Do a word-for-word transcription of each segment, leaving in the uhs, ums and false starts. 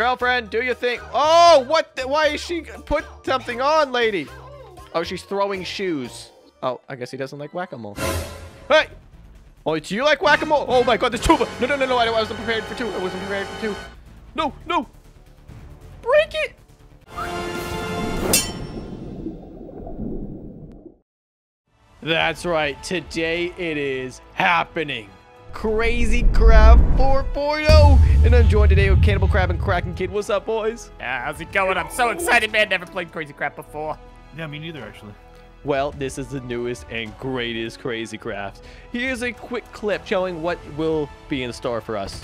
Girlfriend, do your thing. Oh, what? The, why is she put something on, lady? Oh, she's throwing shoes. Oh, I guess he doesn't like whack-a-mole. Hey! Oh, do you like whack-a-mole? Oh my God, there's two of them. No, no, no, no, I wasn't prepared for two. I wasn't prepared for two. No, no. Break it. That's right. Today it is happening. Crazy Craft four point oh. And I'm joined today with Cannibal Crab and Kraken Kid. What's up, boys? Yeah, how's it going? I'm so excited, man. Never played Crazy Craft before. Yeah, me neither, actually. Well, this is the newest and greatest Crazy Craft. Here's a quick clip showing what will be in store for us.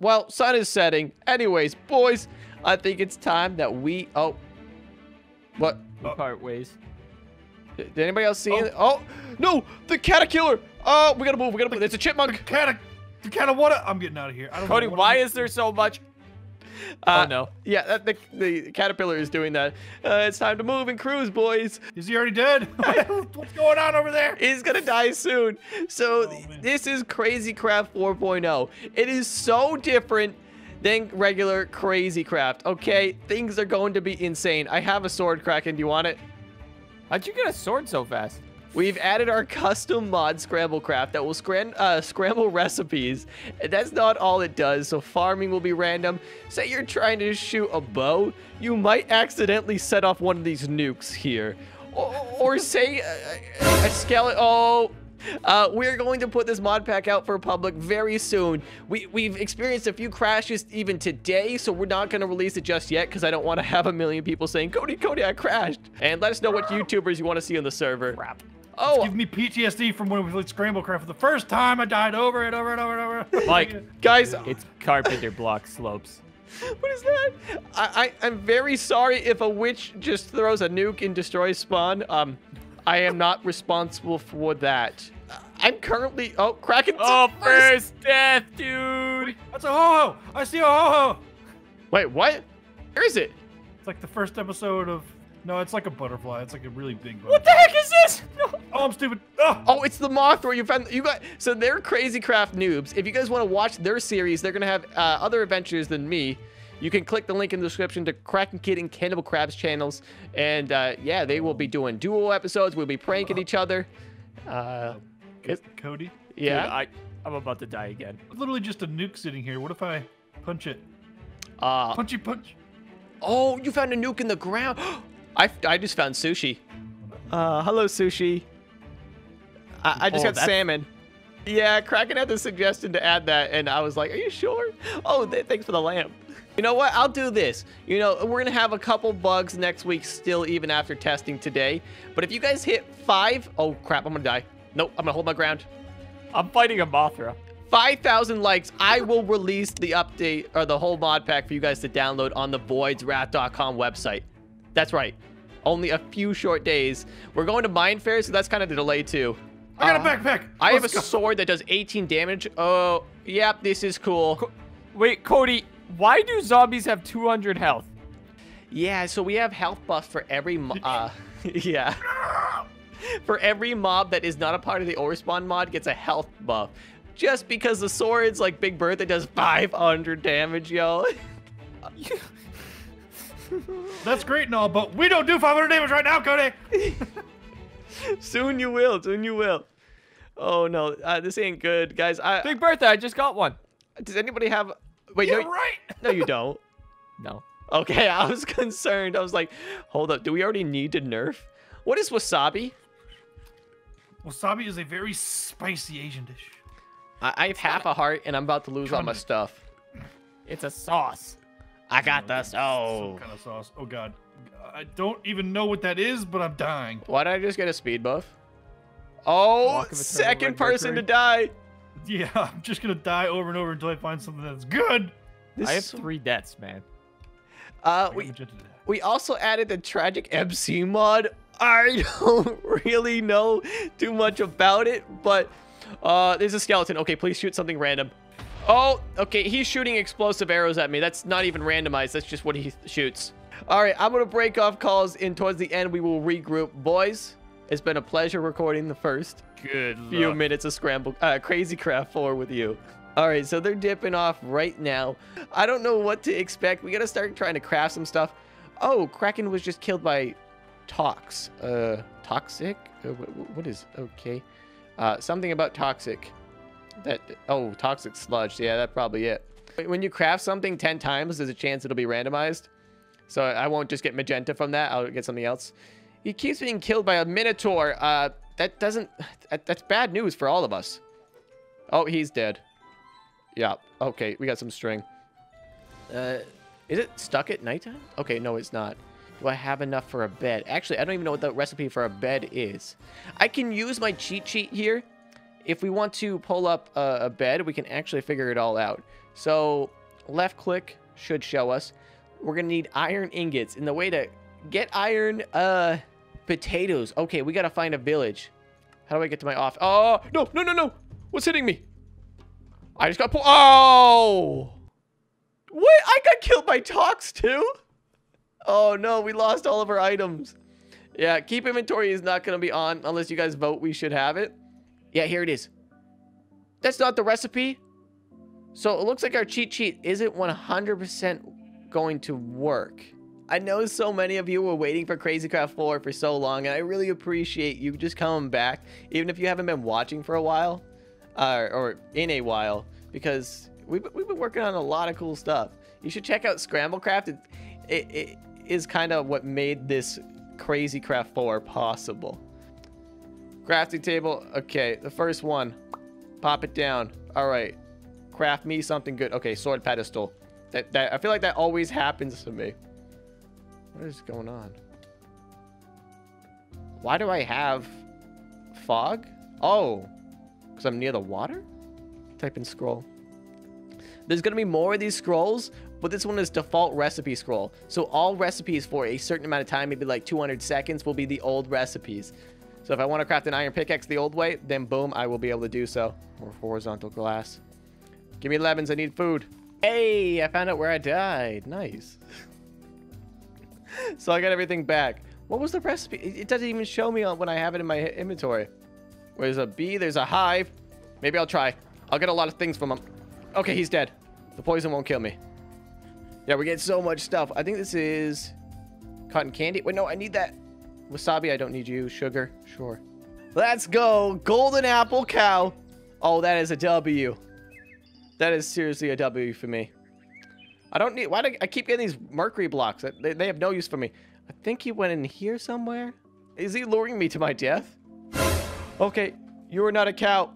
Well, sun is setting. Anyways, boys, I think it's time that we... Oh. What? We part ways. Did anybody else see oh. it? Oh, no! The caterkiller! Oh, we gotta move. We gotta move. It's a chipmunk. Cata, the cata water. I'm getting out of here. I don't Cody, know why is there so much? Uh, oh, no. Yeah, the, the caterpillar is doing that. Uh, it's time to move and cruise, boys. Is he already dead? What's going on over there? He's going to die soon. So oh, this is Crazy Craft four point oh. It is so different than regular Crazy Craft, okay? Things are going to be insane. I have a sword, Kraken. Do you want it? How'd you get a sword so fast? We've added our custom mod, Scramble Craft, that will scram uh, scramble recipes. And that's not all it does, so farming will be random. Say you're trying to shoot a bow, you might accidentally set off one of these nukes here. Or, or say a, a skeleton... Oh! Uh, we're going to put this mod pack out for public very soon. We, we've experienced a few crashes even today, so we're not going to release it just yet because I don't want to have a million people saying, Cody, Cody, I crashed. And let us know what YouTubers you want to see on the server. Crap. Oh, it's giving me P T S D from when we played Scramble Craft for the first time. I died over and over and over and over. Like, guys, it's carpenter block slopes. What is that? I, I I'm very sorry if a witch just throws a nuke and destroys spawn. Um, I am not responsible for that. I'm currently oh Kraken. Oh, first death, dude. That's a ho ho. I see a ho ho. Wait, what? Where is it? It's like the first episode of. No, it's like a butterfly. It's like a really big butterfly. What the heck is this? No. Oh, I'm stupid. Oh. oh, it's the moth where you found... You got, so they're Crazy Craft noobs. If you guys want to watch their series, they're going to have uh, other adventures than me. You can click the link in the description to Kraken Kid and Cannibal Crab's channels. And uh, yeah, they will be doing duo episodes. We'll be pranking uh, each other. Uh, it, Cody? Yeah? Dude, I, I'm about to die again. Literally just a nuke sitting here. What if I punch it? Uh, Punchy punch. Oh, you found a nuke in the ground. I, I just found sushi. Uh, hello, sushi. I, I just oh, got that's... salmon. Yeah, Kraken had the suggestion to add that, and I was like, are you sure? Oh, th thanks for the lamp. You know what? I'll do this. You know, we're going to have a couple bugs next week still, even after testing today. But if you guys hit five... Oh, crap, I'm going to die. Nope, I'm going to hold my ground. I'm fighting a Mothra. five thousand likes, I will release the update, or the whole mod pack for you guys to download on the voids wrath dot com website. That's right. Only a few short days. We're going to Mine Fair, so that's kind of the delay, too. I got uh, a backpack. I Let's have a go. sword that does eighteen damage. Oh, yep, this is cool. Co Wait, Cody, why do zombies have two hundred health? Yeah, so we have health buffs for every... Uh, yeah. For every mob that is not a part of the Orespawn mod gets a health buff. Just because the swords, like Big Bertha, does five hundred damage, y'all. That's great and all, but we don't do five hundred damage right now, Cody. Soon you will. Soon you will. Oh, no. Uh, this ain't good, guys. I, Big Bertha, I just got one. Does anybody have... Wait, You're no, right. No, you don't. No. Okay, I was concerned. I was like, hold up. Do we already need to nerf? What is wasabi? Wasabi is a very spicy Asian dish. I, I have half a heart, and I'm about to lose Come all my it. stuff. It's a sauce. I got this. Oh, some kind of sauce. Oh God, I don't even know what that is, but I'm dying. Why did I just get a speed buff? Oh, second person to die. yeah, I'm just gonna die over and over until I find something that's good. This I have three deaths, man. Uh, we we also added the Tragic M C mod. I don't really know too much about it, but uh, there's a skeleton. Okay, please shoot something random. Oh, okay, he's shooting explosive arrows at me. That's not even randomized. That's just what he shoots. All right, I'm gonna break off calls, and towards the end we will regroup, boys. It's been a pleasure recording the first good few luck. minutes of Scramble uh, Crazy Craft four with you. All right, so they're dipping off right now. I don't know what to expect. We gotta start trying to craft some stuff. Oh, Kraken was just killed by tox. Uh, toxic? Uh, what, what is? Okay, uh, something about toxic. That oh, toxic sludge. Yeah, that's probably it. When you craft something ten times, there's a chance it'll be randomized. So I won't just get magenta from that. I'll get something else. He keeps being killed by a minotaur. Uh, that doesn't... That, that's bad news for all of us. Oh, he's dead. Yeah. Okay, we got some string. Uh, is it stuck at nighttime? Okay, no, it's not. Do I have enough for a bed? Actually, I don't even know what the recipe for a bed is. I can use my cheat sheet here. If we want to pull up a, a bed, we can actually figure it all out. So, left click should show us. We're going to need iron ingots. And the way to get iron uh, potatoes. Okay, we got to find a village. How do I get to my off? Oh, no, no, no, no. What's hitting me? I just got pulled. Oh. What? I got killed by tox too? Oh, no. We lost all of our items. Yeah, keep inventory is not going to be on unless you guys vote we should have it. Yeah, here it is. That's not the recipe. So it looks like our cheat sheet isn't one hundred percent going to work. I know so many of you were waiting for Crazy Craft four for so long, and I really appreciate you just coming back, even if you haven't been watching for a while, uh, or in a while, because we've, we've been working on a lot of cool stuff. You should check out Scramble Craft. It, it, it is kind of what made this Crazy Craft four possible. Crafting table. Okay, the first one. Pop it down. All right. Craft me something good. Okay, sword pedestal. That, that, I feel like that always happens to me. What is going on? Why do I have fog? Oh, because I'm near the water? Type in scroll. There's going to be more of these scrolls, but this one is default recipe scroll. So all recipes for a certain amount of time, maybe like two hundred seconds, will be the old recipes. So if I want to craft an iron pickaxe the old way, then boom, I will be able to do so. More horizontal glass. Give me lemons. I need food. Hey, I found out where I died. Nice. So I got everything back. What was the recipe? It doesn't even show me when I have it in my inventory. There's a bee. There's a hive. Maybe I'll try. I'll get a lot of things from him. Okay, he's dead. The poison won't kill me. Yeah, we get so much stuff. I think this is cotton candy. Wait, no, I need that. Wasabi, I don't need you. Sugar, sure. Let's go. Golden apple cow. Oh, that is a W. That is seriously a W for me. I don't need... Why do I, I keep getting these mercury blocks? They, they have no use for me. I think he went in here somewhere. Is he luring me to my death? Okay, you are not a cow.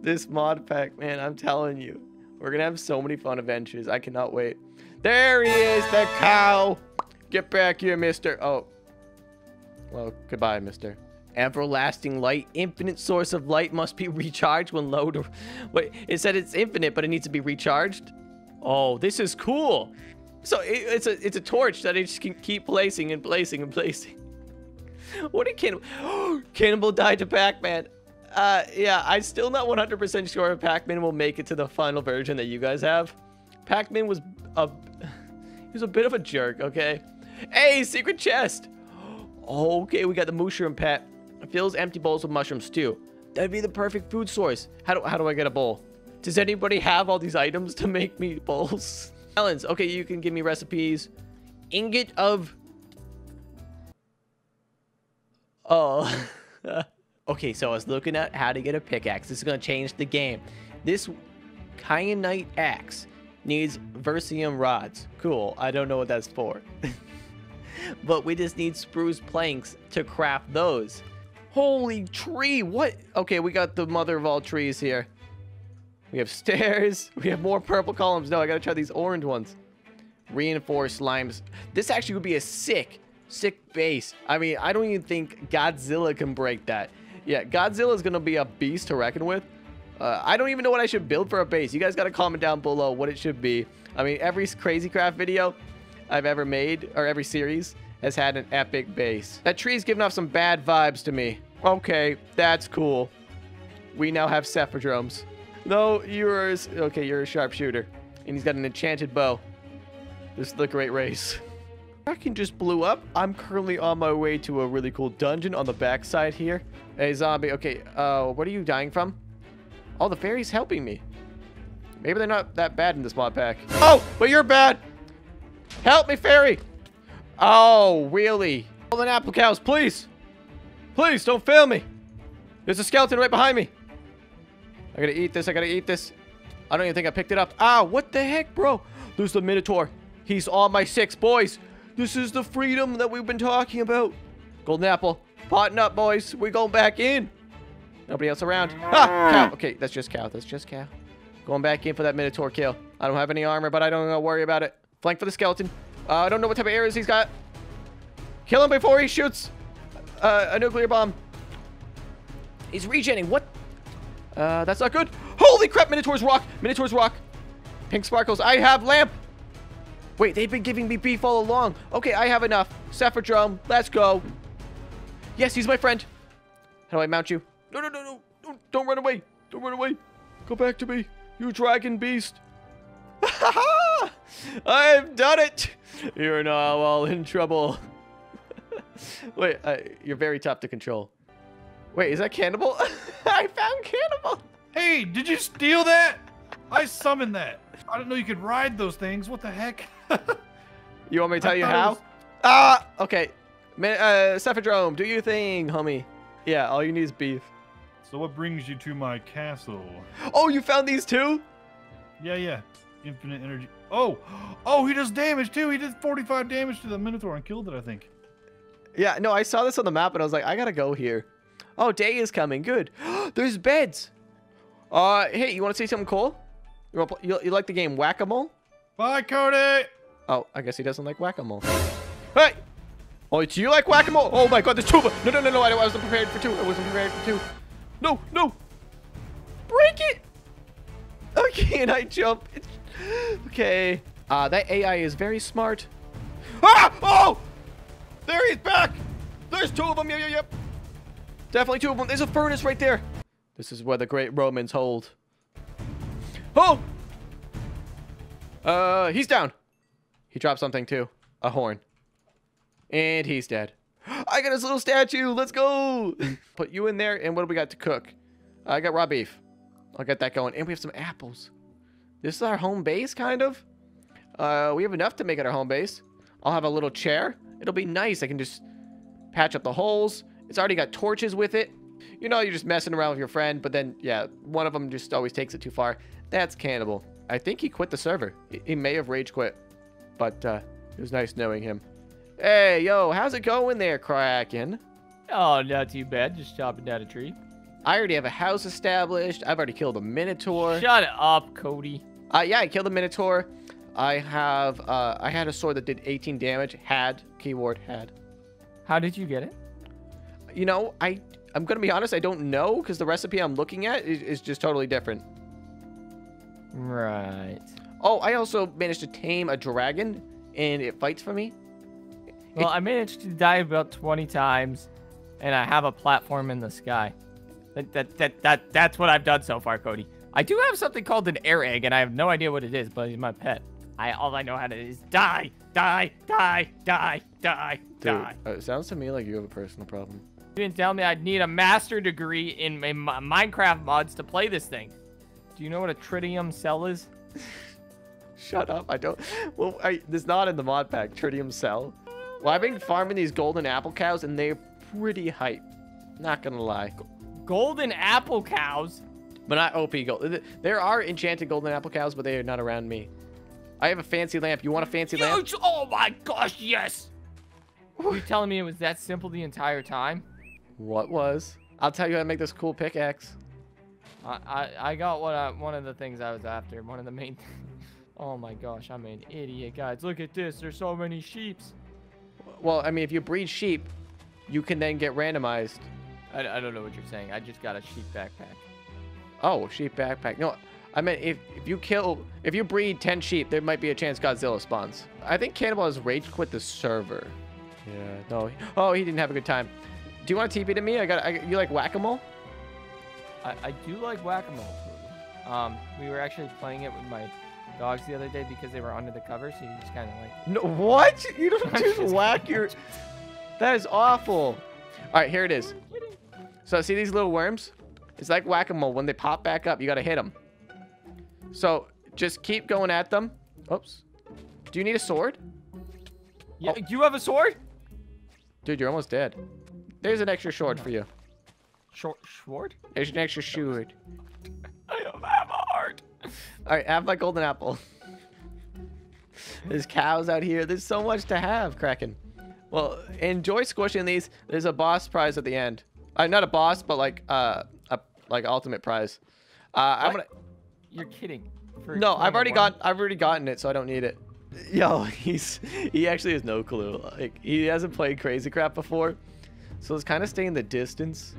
This mod pack, man, I'm telling you. We're going to have so many fun adventures. I cannot wait. There he is, the cow. Get back here, mister. Oh. Well, goodbye, mister. Everlasting light, infinite source of light must be recharged when low to... Wait, it said it's infinite, but it needs to be recharged. Oh, this is cool. So it, it's a it's a torch that I just can keep placing and placing and placing. What a cannibal! Oh, cannibal died to Pac-Man. Uh, yeah, I'm still not one hundred percent sure if Pac-Man will make it to the final version that you guys have. Pac-Man was a he was a bit of a jerk. Okay. Hey, secret chest. Okay, we got the mushroom pet. It fills empty bowls with mushroom stew. That'd be the perfect food source. How do how do I get a bowl? Does anybody have all these items to make me bowls? Melons. Okay, you can give me recipes. Ingot of... Oh. Okay, so I was looking at how to get a pickaxe. This is going to change the game. This kyanite axe needs versium rods. Cool. I don't know what that's for. But we just need spruce planks to craft those. Holy tree. What? Okay, we got the mother of all trees here. We have stairs. We have more purple columns. No, I gotta try these orange ones. Reinforced slimes. This actually would be a sick, sick base. I mean, I don't even think Godzilla can break that. Yeah, Godzilla's gonna be a beast to reckon with. Uh, I don't even know what I should build for a base. You guys got to comment down below what it should be. I mean, every Crazy Craft video I've ever made, or every series, has had an epic base. That tree's giving off some bad vibes to me. Okay, that's cool. We now have Cephadromes. No, you're a, okay, you're a sharpshooter. And he's got an enchanted bow. This is the great race. Kraken just blew up. I'm currently on my way to a really cool dungeon on the backside here. Hey, zombie. Okay, uh, what are you dying from? Oh, the fairy's helping me. Maybe they're not that bad in this mod pack. Oh, but you're bad. Help me, fairy. Oh, really? All the apple cows, please. Please, don't fail me. There's a skeleton right behind me. I gotta eat this. I gotta eat this. I don't even think I picked it up. Ah, what the heck, bro? There's the Minotaur. He's on my six, boys. This is the freedom that we've been talking about. Golden apple. Potting up, boys. We're going back in. Nobody else around. Ah, cow. Okay, that's just cow. That's just cow. Going back in for that Minotaur kill. I don't have any armor, but I don't worry about it. Flank for the skeleton. Uh, I don't know what type of arrows he's got. Kill him before he shoots uh, a nuclear bomb. He's regenerating. What? Uh, that's not good. Holy crap, Minotaur's rock. Minotaur's rock. Pink sparkles. I have lamp. Wait, they've been giving me beef all along. Okay, I have enough. Cephadrome, let's go. Yes, he's my friend. How do I mount you? No, no, no, no. Don't, don't run away. Don't run away. Go back to me, you dragon beast. I've done it. You're now all in trouble. Wait, uh, you're very tough to control. Wait, is that Cannibal? I found Cannibal. Hey, did you steal that? I summoned that. I didn't know you could ride those things. What the heck? You want me to tell I you how? Was... Ah, okay. Man, uh, Cephadrome, do your thing, homie. Yeah, all you need is beef. So what brings you to my castle? Oh, you found these too? Yeah, yeah. Infinite energy. Oh, oh, he does damage too. He did forty-five damage to the Minotaur and killed it, I think. Yeah, no, I saw this on the map and I was like, I gotta go here. Oh, day is coming. Good. There's beds. Uh, hey, you want to see something cool? You, wanna play, you, you like the game Whack-A-Mole? Bye, Cody. Oh, I guess he doesn't like Whack-A-Mole. Hey! Oh, do you like Whack-A-Mole? Oh my God, there's two of them. No, no, no, no. I, I wasn't prepared for two. I wasn't prepared for two. No, no. Break it. Okay, and I jump. It's, okay. Uh, that A I is very smart. Ah! Oh! There he's back. There's two of them. Yep, yep, yep. Definitely two of them. There's a furnace right there. This is where the great Romans hold. Oh! Uh, he's down. He dropped something too. A horn. And he's dead. I got his little statue. Let's go. Put you in there. And what do we got to cook? I got raw beef. I'll get that going. And we have some apples. This is our home base, kind of. Uh, we have enough to make it our home base. I'll have a little chair. It'll be nice. I can just patch up the holes. It's already got torches with it. You know, you're just messing around with your friend, but then, yeah, one of them just always takes it too far. That's Cannibal. I think he quit the server. He may have rage quit, but uh, it was nice knowing him. Hey, yo, how's it going there, Kraken? Oh, not too bad. Just chopping down a tree. I already have a house established. I've already killed a Minotaur. Shut up, Cody. Uh, yeah, I killed a Minotaur. I have, uh, I had a sword that did eighteen damage. Had, keyword, had. How did you get it? You know, I, I'm going to be honest. I don't know because the recipe I'm looking at is, is just totally different. Right. Oh, I also managed to tame a dragon and it fights for me. Well, it, I managed to die about twenty times and I have a platform in the sky. That, that, that, that, that's what I've done so far, Cody. I do have something called an air egg and I have no idea what it is, but it's my pet. I all I know how to is die, die, die, die, die, Dude, die. Uh, it sounds to me like you have a personal problem. You didn't tell me I'd need a master degree in, in my Minecraft mods to play this thing. Do you know what a tritium cell is? Shut up. I don't. Well, I, it's not in the mod pack. Tritium cell. Well, I've been farming these golden apple cows, and they're pretty hype. Not going to lie. Golden apple cows? But not O P gold. There are enchanted golden apple cows, but they are not around me. I have a fancy lamp. You want a fancy Huge? lamp? Oh, my gosh. Yes. Were you telling me it was that simple the entire time? What was? I'll tell you how to make this cool pickaxe. I I, I got what I, one of the things I was after. One of the main things. Oh my gosh, I'm an idiot, guys. Look at this. There's so many sheeps. Well, I mean, if you breed sheep, you can then get randomized. I, I don't know what you're saying. I just got a sheep backpack. Oh, sheep backpack. No, I meant if, if you kill, if you breed ten sheep, there might be a chance Godzilla spawns. I think Cannibal has rage quit the server. Yeah, no. Oh, he didn't have a good time. Do you want to T P to me? I got. I, you like whack-a-mole? I, I do like whack-a-mole. Um, we were actually playing it with my dogs the other day because they were under the cover, so you just kind of like. No, what? You don't just whack your. That is awful. All right, here it is. So see these little worms? It's like whack-a-mole. When they pop back up, you gotta hit them. So just keep going at them. Oops. Do you need a sword? Yeah. Oh. You have a sword? Dude, you're almost dead. There's an extra sword for you. Short sword? There's an extra sword. I have a heart. All right, have my golden apple. There's cows out here. There's so much to have, Kraken. Well, enjoy squishing these. There's a boss prize at the end. Uh, not a boss, but like uh, a like ultimate prize. Uh, I'm gonna. You're kidding. For no, I've already got. I've already gotten it, so I don't need it. Yo, he's he actually has no clue. Like he hasn't played Crazy Craft before, so it's kind of staying the distance.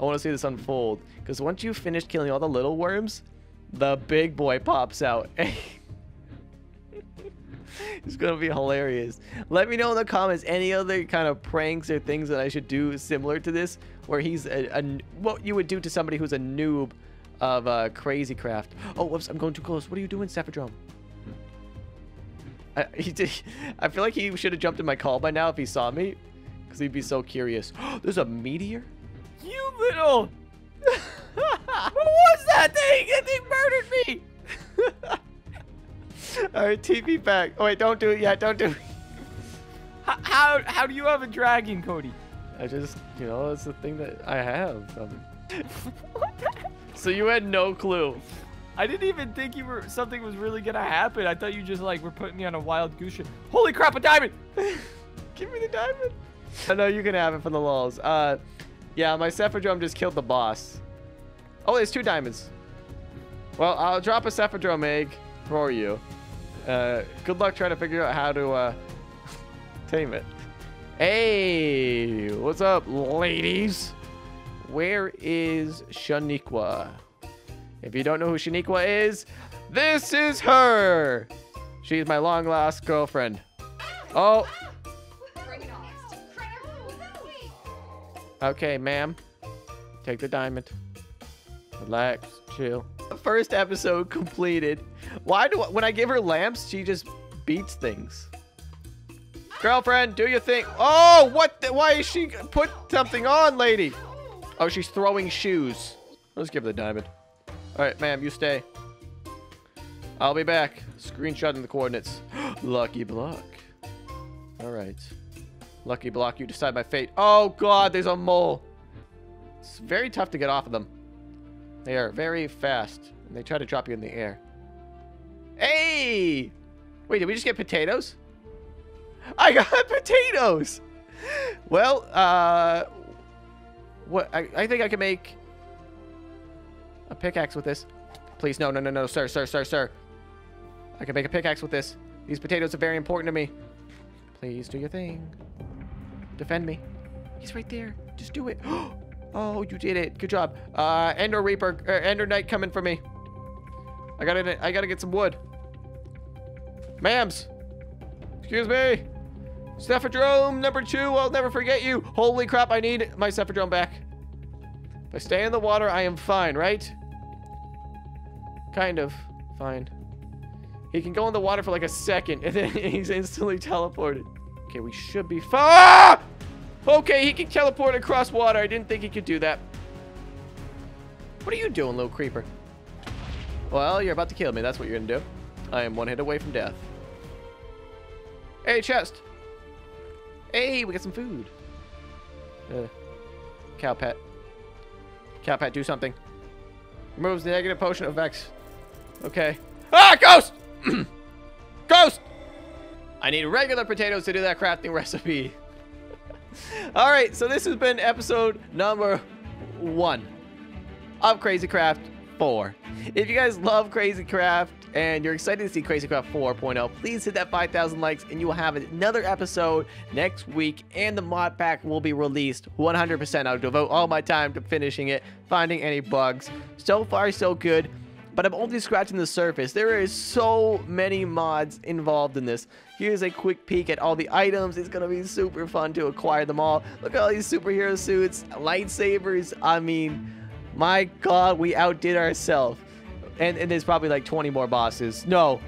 I want to see this unfold because once you finish killing all the little worms, the big boy pops out. It's gonna be hilarious. Let me know in the comments any other kind of pranks or things that I should do similar to this, where he's a, a what you would do to somebody who's a noob of uh, Crazy Craft. Oh, whoops! I'm going too close. What are you doing, Cephadrome? I, he did, I feel like he should have jumped in my call by now if he saw me, because he'd be so curious. There's a meteor. You little. What was that thing? That thing murdered me. All right, T P back. Oh wait, don't do it yet. Don't do it. How, how how do you have a dragon, Cody? I just, you know, it's the thing that I have. Um, what the heck? So you had no clue. I didn't even think you were something was really gonna happen. I thought you just like were putting me on a wild goose shit. Holy crap, a diamond! Give me the diamond. I know you can have it for the lulz. Uh, yeah, my Cephadrome just killed the boss. Oh, there's two diamonds. Well, I'll drop a Cephadrome egg for you. Uh, good luck trying to figure out how to uh, tame it. Hey, what's up, ladies? Where is Shaniqua? If you don't know who Shaniqua is, this is her. She's my long lost girlfriend. Oh. Okay, ma'am. Take the diamond. Relax, chill. First episode completed. Why do I, when I give her lamps, she just beats things? Girlfriend, do your thing. Oh, what? The, why is she put something on, lady? Oh, she's throwing shoes. Let's give her the diamond. All right, ma'am, you stay. I'll be back. Screenshotting the coordinates. Lucky block. All right. Lucky block, you decide my fate. Oh, God, there's a mole. It's very tough to get off of them. They are very fast, and they try to drop you in the air. Hey! Wait, did we just get potatoes? I got potatoes! Well, uh... what? I, I think I can make... a pickaxe with this. Please, no, no, no, no, sir, sir, sir, sir. I can make a pickaxe with this. These potatoes are very important to me. Please do your thing. Defend me. He's right there. Just do it. Oh, you did it. Good job. Uh, Ender Reaper, uh, Ender Knight coming for me. I gotta, I gotta get some wood. Ma'ams. Excuse me. Cephadrome number two. I'll never forget you. Holy crap, I need my Cephadrome back. If I stay in the water, I am fine, right? Kind of fine. He can go in the water for like a second and then he's instantly teleported. Okay, we should be fine. Ah! Okay, he can teleport across water. I didn't think he could do that. What are you doing, little creeper? Well, you're about to kill me. That's what you're gonna do. I am one hit away from death. Hey, chest. Hey, we got some food. Uh, cow pet. Cow pet, do something. Removes the negative potion effects. Okay. Ah, ghost! Ghost! I need regular potatoes to do that crafting recipe. All right, so this has been episode number one of Crazy Craft four. If you guys love Crazy Craft and you're excited to see Crazy Craft four point oh, please hit that five thousand likes and you will have another episode next week, and the mod pack will be released one hundred percent. I'll devote all my time to finishing it, finding any bugs. So far, so good, but I'm only scratching the surface. There is so many mods involved in this. Here's a quick peek at all the items. It's gonna be super fun to acquire them all. Look at all these superhero suits, lightsabers. I mean, my god, we outdid ourselves. And, and there's probably like twenty more bosses. No,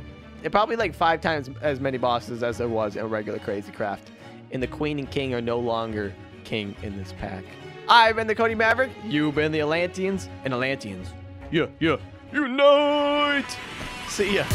probably like five times as many bosses as there was in regular Crazy Craft. And the Queen and King are no longer king in this pack. I've been the Cody Maverick. You've been the Atlanteans. And Atlanteans, yeah, yeah. Unite! See ya.